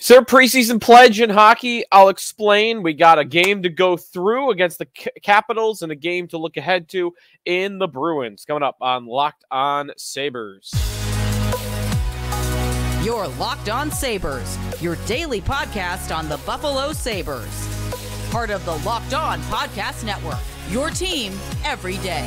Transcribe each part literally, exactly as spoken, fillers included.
Is there a preseason pledge in hockey? I'll explain. We got a game to go through against the Capitals and a game to look ahead to in the Bruins coming up on Locked On Sabres. You're Locked On Sabres, your daily podcast on the Buffalo Sabres. Part of the Locked On Podcast Network, your team every day.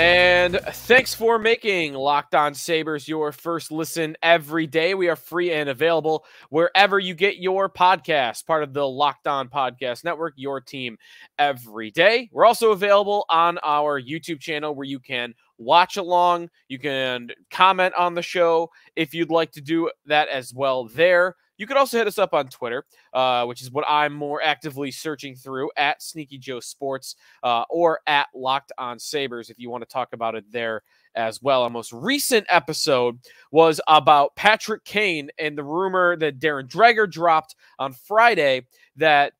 And thanks for making Locked On Sabres your first listen every day. We are free and available wherever you get your podcast, part of the Locked On Podcast Network, your team every day. We're also available on our YouTube channel where you can watch along. You can comment on the show if you'd like to do that as well there. You could also hit us up on Twitter, uh, which is what I'm more actively searching through, at Sneaky Joe Sports uh, or at Locked On Sabres if you want to talk about it there as well. Our most recent episode was about Patrick Kane and the rumor that Darren Dreger dropped on Friday that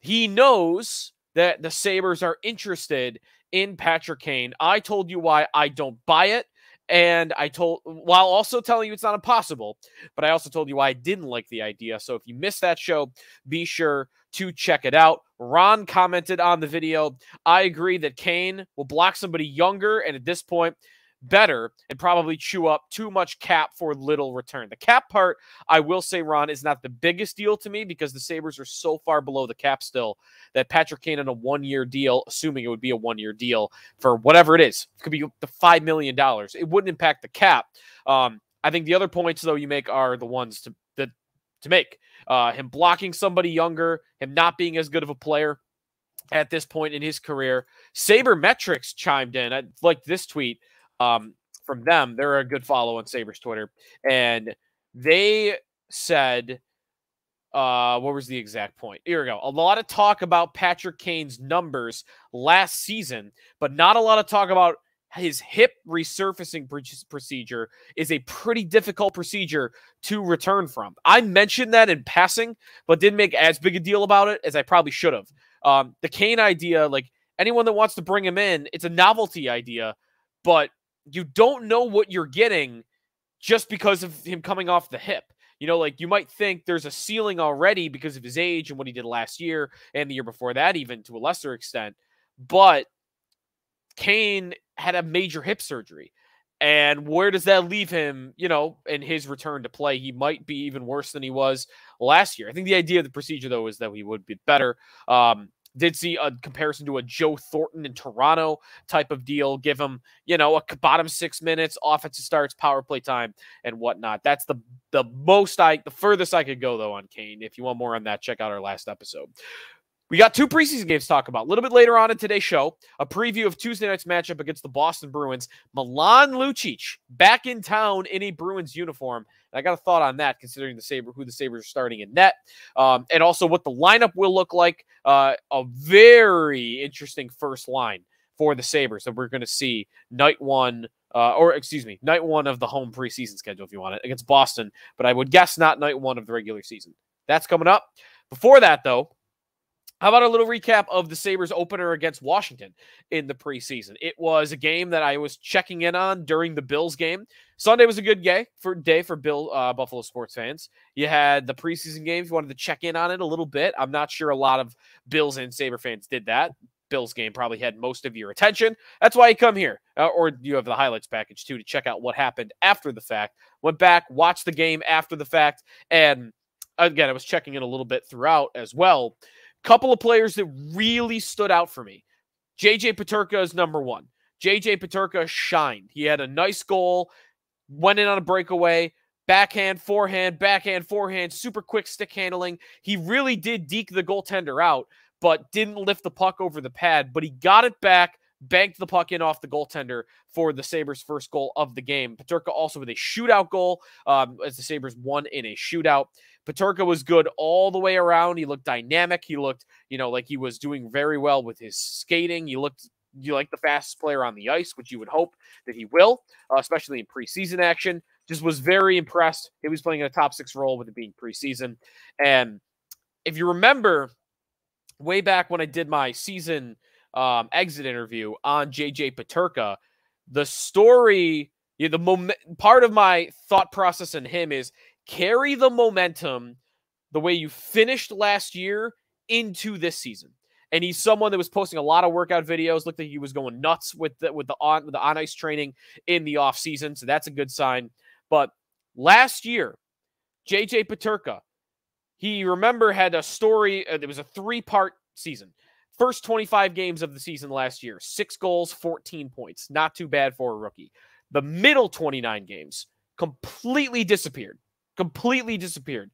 he knows that the Sabres are interested in Patrick Kane. I told you why I don't buy it. And I told, while also telling you it's not impossible, but I also told you why I didn't like the idea. So if you missed that show, be sure to check it out. Ron commented on the video. I agree that Kane will block somebody younger and at this point better and probably chew up too much cap for little return. The cap part, I will say, Ron, is not the biggest deal to me because the Sabres are so far below the cap still that Patrick Kane on a one-year deal, assuming it would be a one-year deal for whatever it is, it could be the five million dollars. It wouldn't impact the cap. Um, I think the other points, though, you make are the ones to, the, to make. Uh, him blocking somebody younger, him not being as good of a player at this point in his career. Sabre Metrics chimed in. I liked this tweet. Um, from them, they're a good follow on Sabres Twitter, and they said, uh, what was the exact point? Here we go. A lot of talk about Patrick Kane's numbers last season, but not a lot of talk about his hip resurfacing procedure is a pretty difficult procedure to return from. I mentioned that in passing, but didn't make as big a deal about it as I probably should have. Um, the Kane idea, like anyone that wants to bring him in, it's a novelty idea, but you don't know what you're getting just because of him coming off the hip. You know, like you might think there's a ceiling already because of his age and what he did last year and the year before that, even to a lesser extent. But Kane had a major hip surgery. And where does that leave him, you know, in his return to play? He might be even worse than he was last year. I think the idea of the procedure, though, is that he would be better. Um, Did see a comparison to a Joe Thornton in Toronto type of deal. Give him, you know, a bottom six minutes, offensive starts, power play time, and whatnot. That's the the most I, the furthest I could go, though, on Kane. If you want more on that, check out our last episode. We got two preseason games to talk about. A little bit later on in today's show, a preview of Tuesday night's matchup against the Boston Bruins. Milan Lucic back in town in a Bruins uniform. And I got a thought on that, considering the Sabre, who the Sabres are starting in net, um, and also what the lineup will look like. Uh, a very interesting first line for the Sabres that we're going to see night one, uh, or excuse me, night one of the home preseason schedule, if you want it, against Boston. But I would guess not night one of the regular season. That's coming up. Before that, though, how about a little recap of the Sabres opener against Washington in the preseason? It was a game that I was checking in on during the Bills game. Sunday was a good day for day for Bill uh, Buffalo sports fans. You had the preseason games. You wanted to check in on it a little bit. I'm not sure a lot of Bills and Sabre fans did that. Bills game probably had most of your attention. That's why you come here. Uh, or you have the highlights package, too, to check out what happened after the fact. Went back, watched the game after the fact, and again, I was checking in a little bit throughout as well. Couple of players that really stood out for me. J J Peterka is number one. J J Peterka shined. He had a nice goal, went in on a breakaway, backhand, forehand, backhand, forehand, super quick stick handling. He really did deke the goaltender out, but didn't lift the puck over the pad, but he got it back, banked the puck in off the goaltender for the Sabres' first goal of the game. Peterka also with a shootout goal um, as the Sabres won in a shootout. Peterka was good all the way around. He looked dynamic. He looked, you know, like he was doing very well with his skating. He looked you like the fastest player on the ice, which you would hope that he will, uh, especially in preseason action. Just was very impressed. He was playing in a top six role with it being preseason. And if you remember way back when I did my season um, exit interview on J J Peterka, the story, you know, the moment, part of my thought process in him is carry the momentum the way you finished last year into this season. And he's someone that was posting a lot of workout videos. Looked like he was going nuts with the, with the on with the on ice training in the off season. So that's a good sign. But last year, J J Peterka, he remember had a story. It was a three part season. First twenty-five games of the season last year, six goals, fourteen points. Not too bad for a rookie. The middle twenty-nine games completely disappeared, completely disappeared.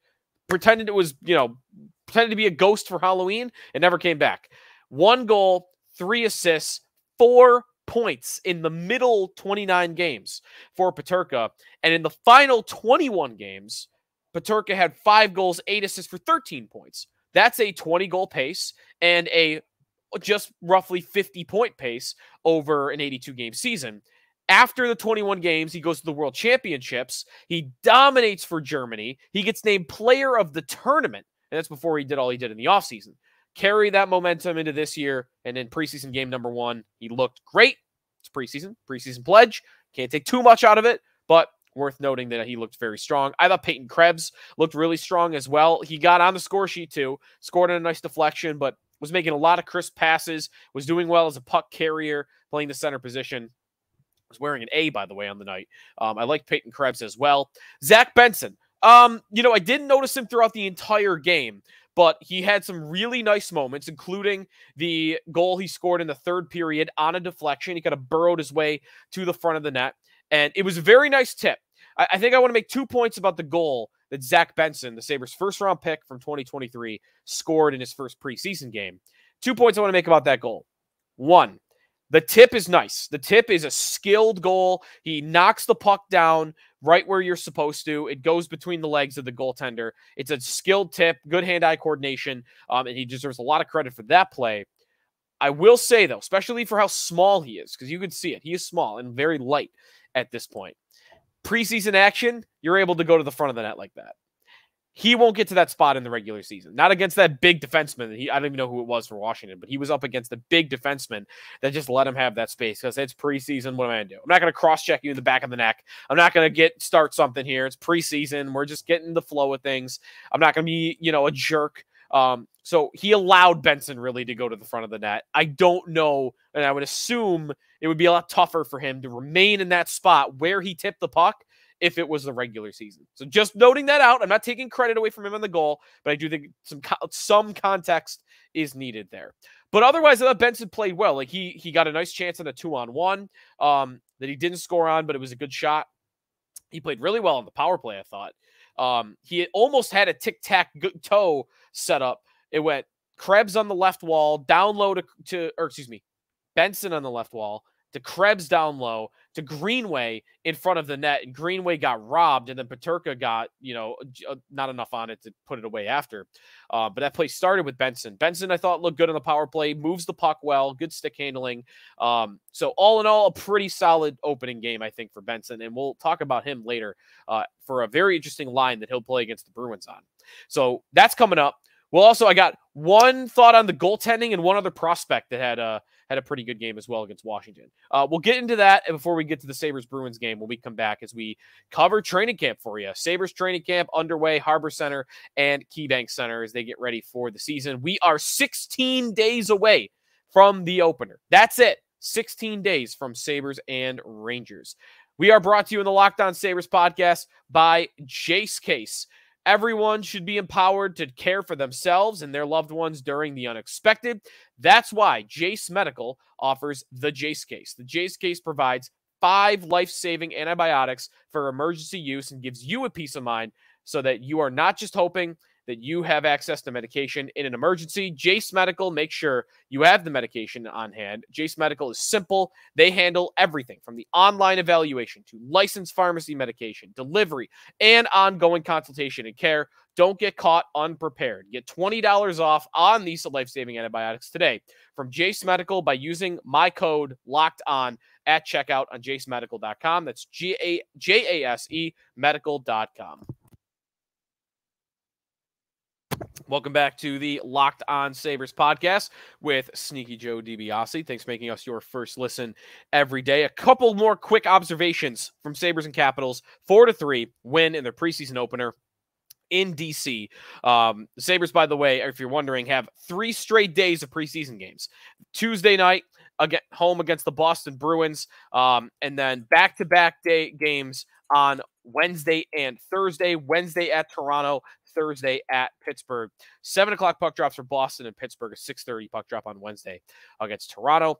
Pretended it was, you know, pretended to be a ghost for Halloween and never came back. One goal, three assists, four points in the middle twenty-nine games for Peterka. And in the final twenty-one games, Peterka had five goals, eight assists for thirteen points. That's a twenty-goal pace and a just roughly fifty-point pace over an eighty-two-game season. After the twenty-one games, he goes to the World Championships. He dominates for Germany. He gets named player of the tournament, and that's before he did all he did in the offseason. Carry that momentum into this year, and in preseason game number one, he looked great. It's preseason, preseason pledge. Can't take too much out of it, but worth noting that he looked very strong. I thought Peyton Krebs looked really strong as well. He got on the score sheet too, scored on a nice deflection, but was making a lot of crisp passes, was doing well as a puck carrier, playing the center position. Was wearing an A, by the way, on the night. Um, I like Peyton Krebs as well. Zach Benson. Um, you know, I didn't notice him throughout the entire game, but he had some really nice moments, including the goal he scored in the third period on a deflection. He kind of burrowed his way to the front of the net, and it was a very nice tip. I, I think I want to make two points about the goal that Zach Benson, the Sabres' first-round pick from twenty twenty-three, scored in his first preseason game. Two points I want to make about that goal. One, the tip is nice. The tip is a skilled goal. He knocks the puck down right where you're supposed to. It goes between the legs of the goaltender. It's a skilled tip, good hand-eye coordination, um, and he deserves a lot of credit for that play. I will say, though, especially for how small he is, because you can see it, he is small and very light at this point. Preseason action, you're able to go to the front of the net like that. He won't get to that spot in the regular season. Not against that big defenseman. He, I don't even know who it was for Washington, but he was up against the big defenseman that just let him have that space because it's preseason. What am I going to do? I'm not going to cross-check you in the back of the neck. I'm not going to get start something here. It's preseason. We're just getting the flow of things. I'm not going to be, you know, a jerk. Um, so he allowed Benson really to go to the front of the net. I don't know, and I would assume it would be a lot tougher for him to remain in that spot where he tipped the puck if it was the regular season. So just noting that out, I'm not taking credit away from him on the goal, but I do think some some context is needed there. But otherwise, I thought Benson played well. Like he he got a nice chance on a two-on-one um, that he didn't score on, but it was a good shot. He played really well on the power play, I thought. Um, he almost had a tic-tac-toe set up. It went Krebs on the left wall, down low to, to or excuse me, Benson on the left wall, to Krebs down low, to Greenway in front of the net, and Greenway got robbed, and then Peterka got, you know, not enough on it to put it away after. Uh, but that play started with Benson. Benson, I thought, looked good on the power play, moves the puck well, good stick handling. Um, so all in all, a pretty solid opening game, I think, for Benson, and we'll talk about him later uh, for a very interesting line that he'll play against the Bruins on. So that's coming up. Well, also, I got one thought on the goaltending and one other prospect that had a, had a pretty good game as well against Washington. Uh, we'll get into that before we get to the Sabres-Bruins game when we come back as we cover training camp for you. Sabres training camp underway, Harbor Center and KeyBank Center as they get ready for the season. We are sixteen days away from the opener. That's it. sixteen days from Sabres and Rangers. We are brought to you in the Locked On Sabres podcast by Jace Case. Everyone should be empowered to care for themselves and their loved ones during the unexpected. That's why Jace Medical offers the Jace Case. The Jace Case provides five life-saving antibiotics for emergency use and gives you a peace of mind so that you are not just hoping that you have access to medication in an emergency. Jace Medical makes sure you have the medication on hand. Jace Medical is simple. They handle everything from the online evaluation to licensed pharmacy medication, delivery, and ongoing consultation and care. Don't get caught unprepared. Get twenty dollars off on these life-saving antibiotics today from Jace Medical by using my code LOCKEDON at checkout on jace medical dot com. That's J A S E medical dot com. Welcome back to the Locked On Sabres podcast with Sneaky Joe DiBiase. Thanks for making us your first listen every day. A couple more quick observations from Sabres and Capitals. four to three win in their preseason opener in D C. Um, the Sabres, by the way, if you're wondering, have three straight days of preseason games. Tuesday night, again, home against the Boston Bruins, um, and then back-to-back day games on Wednesday and Thursday. Wednesday at Toronto, Thursday at Pittsburgh. seven o'clock puck drops for Boston and Pittsburgh. A six thirty puck drop on Wednesday against Toronto.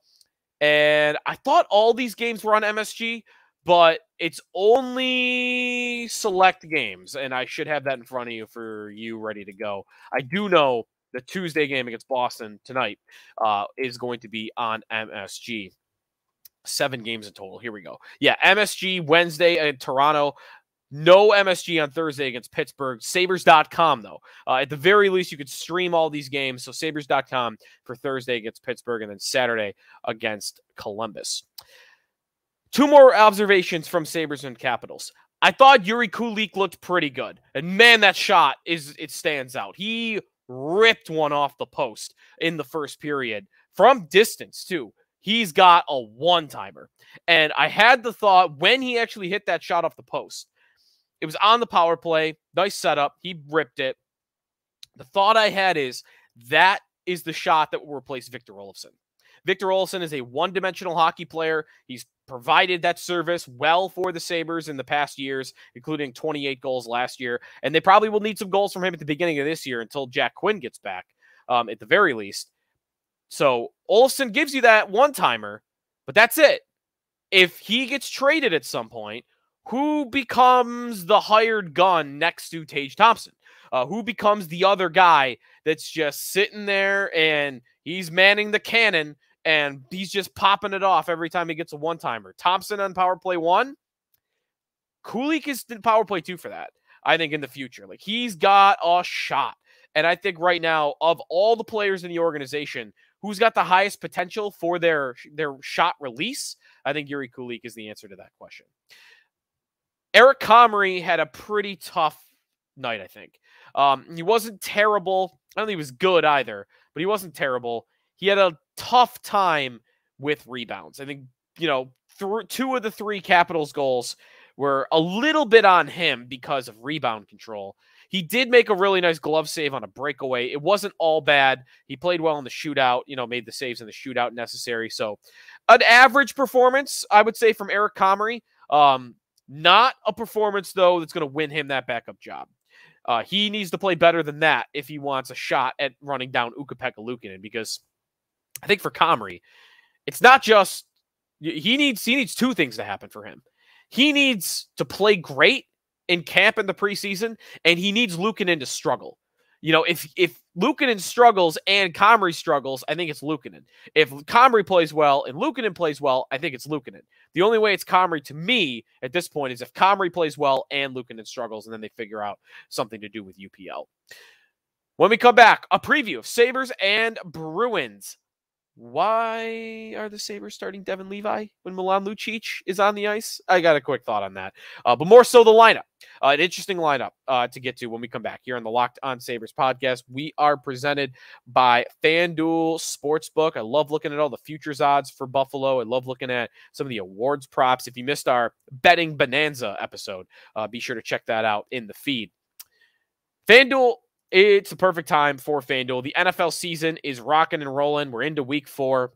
And I thought all these games were on M S G, but it's only select games, and I should have that in front of you for you ready to go. I do know the Tuesday game against Boston tonight uh, is going to be on M S G. Seven games in total. Here we go. Yeah, M S G Wednesday at Toronto. No M S G on Thursday against Pittsburgh. Sabres dot com, though. Uh, at the very least, you could stream all these games. So Sabres dot com for Thursday against Pittsburgh and then Saturday against Columbus. Two more observations from Sabres and Capitals. I thought Yuri Kulik looked pretty good. And, man, that shot, is it stands out. He ripped one off the post in the first period from distance, too. He's got a one-timer. And I had the thought when he actually hit that shot off the post, it was on the power play. Nice setup. He ripped it. The thought I had is that is the shot that will replace Victor Olofsson. Victor Olofsson is a one-dimensional hockey player. He's provided that service well for the Sabres in the past years, including twenty-eight goals last year. And they probably will need some goals from him at the beginning of this year until Jack Quinn gets back, um, at the very least. So Olofsson gives you that one-timer, but that's it. If he gets traded at some point, who becomes the hired gun next to Tage Thompson? Uh, who becomes the other guy that's just sitting there and he's manning the cannon and he's just popping it off every time he gets a one-timer? Thompson on power play one. Kulik is in power play two for that, I think, in the future. Like, he's got a shot. And I think right now, of all the players in the organization, who's got the highest potential for their, their shot release? I think Yuri Kulik is the answer to that question. Eric Comrie had a pretty tough night, I think. Um, he wasn't terrible. I don't think he was good either, but he wasn't terrible. He had a tough time with rebounds. I think, you know, th two of the three Capitals goals were a little bit on him because of rebound control. He did make a really nice glove save on a breakaway. It wasn't all bad. He played well in the shootout, you know, made the saves in the shootout necessary. So an average performance, I would say, from Eric Comrie. Um, Not a performance, though, that's going to win him that backup job. Uh, he needs to play better than that if he wants a shot at running down Ukko-Pekka Luukkonen, because I think for Comrie, it's not just he needs he needs two things to happen for him. He needs to play great in camp in the preseason, and he needs Luukkonen to struggle. You know, if if Luukkonen struggles and Comrie struggles, I think it's Luukkonen. If Comrie plays well and Luukkonen plays well, I think it's Luukkonen. The only way it's Comrie to me at this point is if Comrie plays well and Luukkonen struggles, and then they figure out something to do with U P L. When we come back, a preview of Sabres and Bruins. Why are the Sabres starting Devon Levi when Milan Lucic is on the ice? I got a quick thought on that. Uh, but more so the lineup. Uh, an interesting lineup uh, to get to when we come back here on the Locked On Sabres podcast. We are presented by FanDuel Sportsbook. I love looking at all the futures odds for Buffalo. I love looking at some of the awards props. If you missed our Betting Bonanza episode, uh, be sure to check that out in the feed. FanDuel. It's the perfect time for FanDuel. The N F L season is rocking and rolling. We're into week four.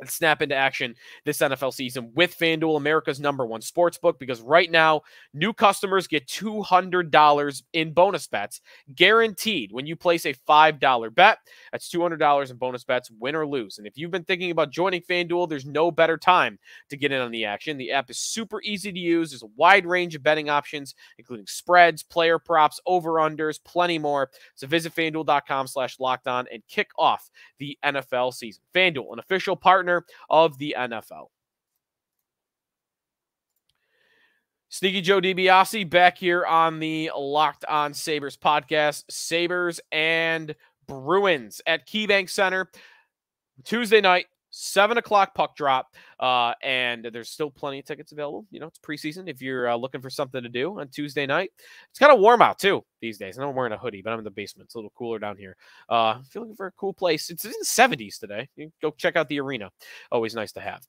Let's snap into action this N F L season with FanDuel, America's number one sportsbook, because right now, new customers get two hundred dollars in bonus bets guaranteed when you place a five dollar bet. That's two hundred dollars in bonus bets, win or lose. And if you've been thinking about joining FanDuel, there's no better time to get in on the action. The app is super easy to use. There's a wide range of betting options, including spreads, player props, over-unders, plenty more. So visit FanDuel dot com slash locked on and kick off the N F L season. FanDuel, an official partner of the N F L. Sneaky Joe DiBiase back here on the Locked On Sabres podcast. Sabres and Bruins at KeyBank Center Tuesday night, seven o'clock puck drop, uh, and there's still plenty of tickets available. You know, it's preseason if you're uh, looking for something to do on Tuesday night. It's kind of warm out, too, these days. I know I'm wearing a hoodie, but I'm in the basement. It's a little cooler down here. Uh, if you're looking for a cool place, it's in the seventies today. You can go check out the arena. Always nice to have.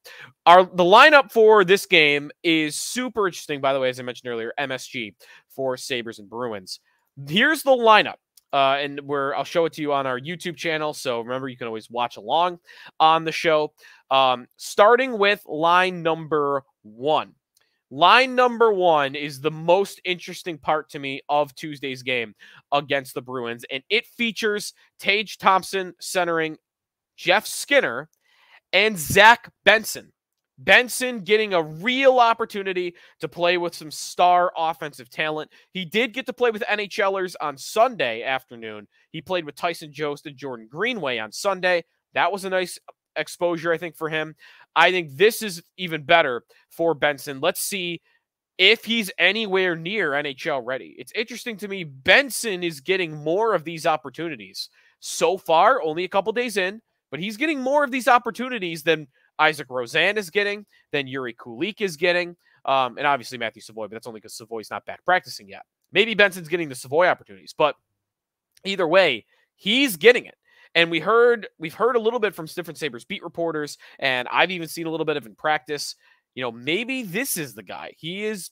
Our The lineup for this game is super interesting, by the way, as I mentioned earlier, M S G for Sabres and Bruins. Here's the lineup. Uh, and we're, I'll show it to you on our YouTube channel. So remember, you can always watch along on the show. Um, starting with line number one. Line number one is the most interesting part to me of Tuesday's game against the Bruins. And it features Tage Thompson centering Jeff Skinner and Zach Benson. Benson getting a real opportunity to play with some star offensive talent. He did get to play with N H Lers on Sunday afternoon. He played with Tyson Jost and Jordan Greenway on Sunday. That was a nice exposure, I think, for him. I think this is even better for Benson. Let's see if he's anywhere near N H L ready. It's interesting to me. Benson is getting more of these opportunities so far, only a couple days in, but he's getting more of these opportunities than Isak Rosén is getting, then Yuri Kulik is getting, um, and obviously Matthew Savoy, but that's only because Savoy's not back practicing yet. Maybe Benson's getting the Savoy opportunities, but either way, he's getting it. And we heard, we've heard a little bit from different Sabres beat reporters, and I've even seen a little bit of in practice. You know, maybe this is the guy. He is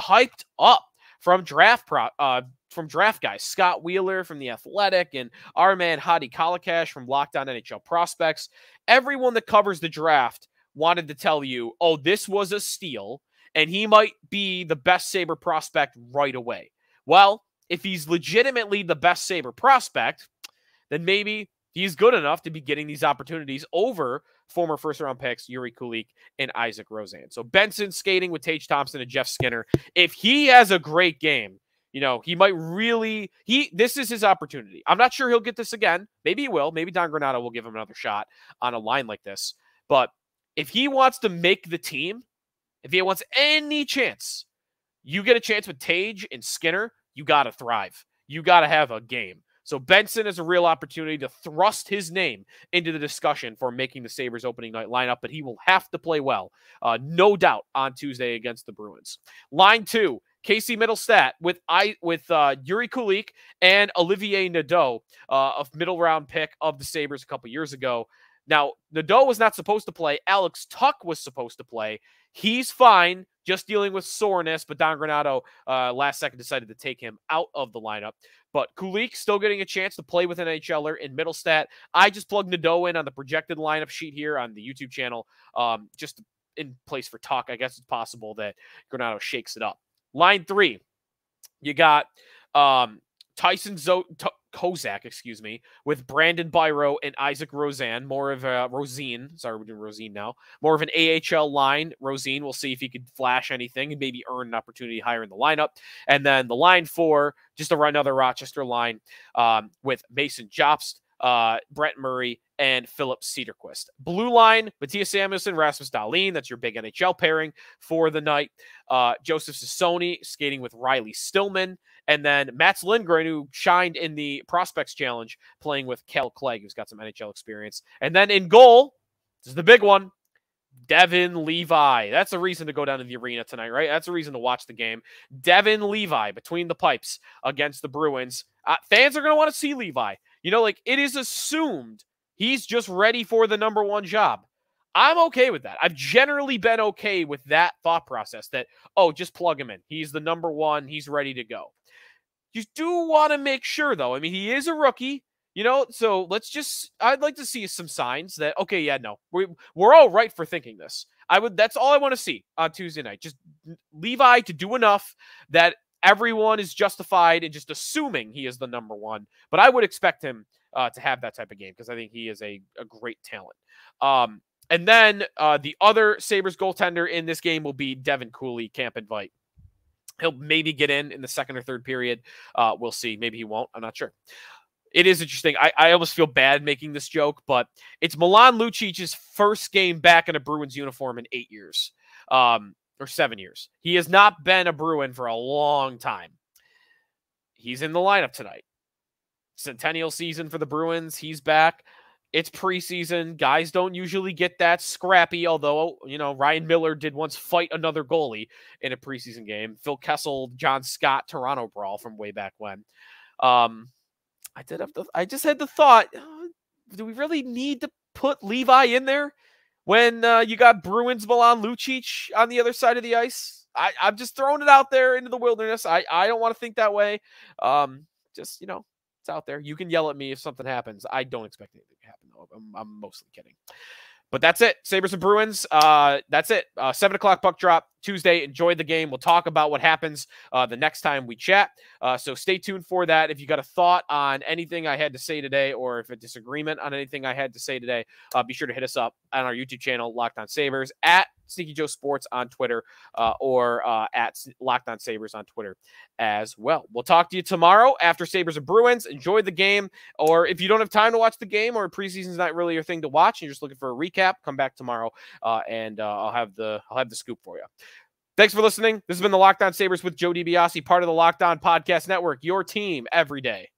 hyped up from draft pro, uh, from draft guys, Scott Wheeler from The Athletic and our man Hadi Kalakesh from Locked On N H L Prospects. Everyone that covers the draft wanted to tell you, oh, this was a steal, and he might be the best Sabre prospect right away. Well, if he's legitimately the best Sabre prospect, then maybe he's good enough to be getting these opportunities over former first-round picks Yuri Kulik and Isak Rosén. So Benson skating with Tage Thompson and Jeff Skinner. If he has a great game, you know, he might really, he, this is his opportunity. I'm not sure he'll get this again. Maybe he will. Maybe Don Granato will give him another shot on a line like this. But if he wants to make the team, if he wants any chance, you get a chance with Tage and Skinner, you got to thrive. You got to have a game. So Benson is a real opportunity to thrust his name into the discussion for making the Sabres opening night lineup, but he will have to play well, uh, no doubt, on Tuesday against the Bruins. Line two. Casey Mittelstat with I with uh, Yuri Kulik and Olivier Nadeau, uh, a middle-round pick of the Sabres a couple years ago. Now, Nadeau was not supposed to play. Alex Tuck was supposed to play. He's fine, just dealing with soreness, but Don Granato uh, last second decided to take him out of the lineup. But Kulik still getting a chance to play with an N H Ler in Mittelstat. I just plugged Nadeau in on the projected lineup sheet here on the YouTube channel, um, just in place for Tuck. I guess it's possible that Granato shakes it up. Line three, you got um, Tyson Zo T Kozak, excuse me, with Brandon Biro and Isak Rosén. More of a Rosén. Sorry, we're doing Rosén now. More of an A H L line. Rosén, we'll see if he could flash anything and maybe earn an opportunity higher in the lineup. And then the line four, just another Rochester line um, with Mason Jopst, uh, Brent Murray, and Philip Cederquist. Blue line, Matias Samuelsson, Rasmus Dahlin. That's your big N H L pairing for the night. Uh, Joseph Sassoni skating with Riley Stillman. And then Mats Lindgren, who shined in the Prospects Challenge, playing with Cal Clegg, who's got some N H L experience. And then in goal, this is the big one, Devon Levi. That's a reason to go down to the arena tonight, right? That's a reason to watch the game. Devon Levi between the pipes against the Bruins. Uh, fans are going to want to see Levi. You know, like, it is assumed he's just ready for the number one job. I'm okay with that. I've generally been okay with that thought process that, oh, just plug him in. He's the number one. He's ready to go. You do want to make sure, though. I mean, he is a rookie, you know, so let's just, I'd like to see some signs that, okay, yeah, no, we, we're all right for thinking this. I would, that's all I want to see on Tuesday night. Just Levi to do enough that everyone is justified in just assuming he is the number one. But I would expect him Uh, to have that type of game because I think he is a, a great talent. Um, and then uh, the other Sabres goaltender in this game will be Devin Cooley, camp invite. He'll maybe get in in the second or third period. Uh, we'll see. Maybe he won't. I'm not sure. It is interesting. I, I almost feel bad making this joke, but it's Milan Lucic's first game back in a Bruins uniform in eight years um, or seven years. He has not been a Bruin for a long time. He's in the lineup tonight. Centennial season for the Bruins. He's back. It's preseason. Guys don't usually get that scrappy, although, you know, Ryan Miller did once fight another goalie in a preseason game. Phil Kessel, John Scott, Toronto brawl from way back when. Um, I did have the, I just had the thought, uh, do we really need to put Levi in there when uh, you got Bruins Milan Lucic on the other side of the ice? I, I'm just throwing it out there into the wilderness. I, I don't want to think that way. Um, just, you know, it's out there. You can yell at me if something happens. I don't expect anything to happen, though. I'm, I'm mostly kidding. But that's it. Sabres and Bruins. Uh, that's it. Uh, seven o'clock puck drop Tuesday. Enjoy the game. We'll talk about what happens uh, the next time we chat. Uh, so stay tuned for that. If you got a thought on anything I had to say today, or if a disagreement on anything I had to say today, uh, be sure to hit us up on our YouTube channel, Locked On Sabres, at Sneaky Joe Sports on Twitter, uh, or uh, at Locked On Sabres on Twitter as well. We'll talk to you tomorrow after Sabres and Bruins. Enjoy the game, or if you don't have time to watch the game, or preseason's not really your thing to watch and you're just looking for a recap, come back tomorrow, uh, and uh, I'll have the I'll have the scoop for you. Thanks for listening. This has been the Locked On Sabres with Joe DiBiase, part of the Locked On Podcast Network, your team every day.